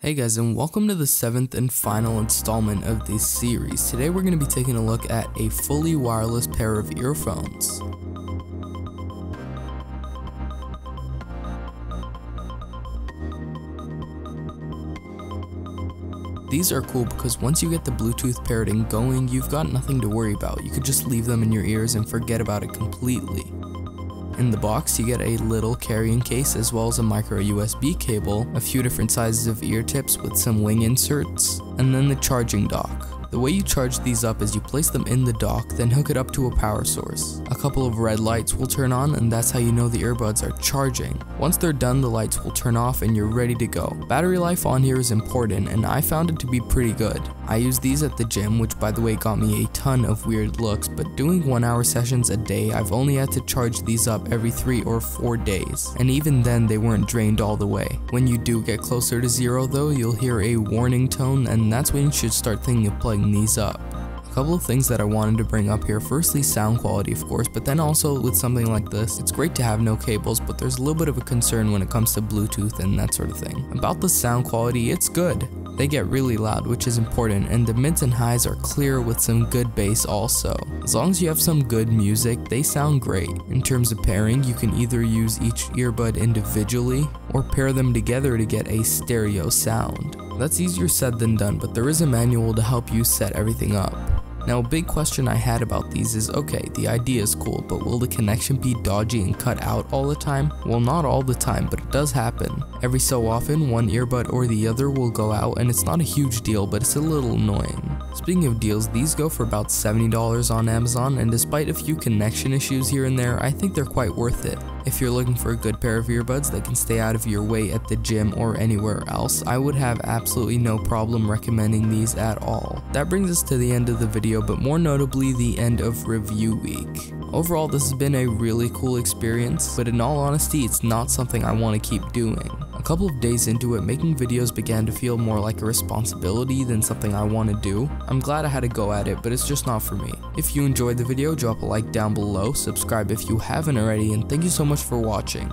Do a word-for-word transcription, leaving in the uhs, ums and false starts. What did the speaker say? Hey guys, and welcome to the seventh and final installment of this series. Today we're going to be taking a look at a fully wireless pair of earphones. These are cool because once you get the Bluetooth parroting going, you've got nothing to worry about. You could just leave them in your ears and forget about it completely. In the box, you get a little carrying case as well as a micro U S B cable, a few different sizes of ear tips with some wing inserts, and then the charging dock. The way you charge these up is you place them in the dock, then hook it up to a power source. A couple of red lights will turn on, and that's how you know the earbuds are charging. Once they're done, the lights will turn off and you're ready to go. Battery life on here is important, and I found it to be pretty good. I used these at the gym, which by the way got me a ton of weird looks, but doing one hour sessions a day, I've only had to charge these up every three or four days, and even then they weren't drained all the way. When you do get closer to zero though, you'll hear a warning tone, and that's when you should start thinking of plugging these up. A couple of things that I wanted to bring up here, firstly sound quality of course, but then also with something like this, it's great to have no cables, but there's a little bit of a concern when it comes to Bluetooth and that sort of thing. About the sound quality, it's good. They get really loud, which is important, and the mids and highs are clear with some good bass also. As long as you have some good music, they sound great. In terms of pairing, you can either use each earbud individually or pair them together to get a stereo sound. That's easier said than done, but there is a manual to help you set everything up. Now, a big question I had about these is, okay, the idea is cool, but will the connection be dodgy and cut out all the time? Well, not all the time, but it does happen. Every so often, one earbud or the other will go out, and it's not a huge deal, but it's a little annoying. Speaking of deals, these go for about seventy dollars on Amazon, and despite a few connection issues here and there, I think they're quite worth it. If you're looking for a good pair of earbuds that can stay out of your way at the gym or anywhere else, I would have absolutely no problem recommending these at all. That brings us to the end of the video, but more notably the end of review week. Overall, this has been a really cool experience, but in all honesty, it's not something I want to keep doing. A couple of days into it, making videos began to feel more like a responsibility than something I want to do. I'm glad I had a go at it, but it's just not for me. If you enjoyed the video, drop a like down below, subscribe if you haven't already, and thank you so much for watching.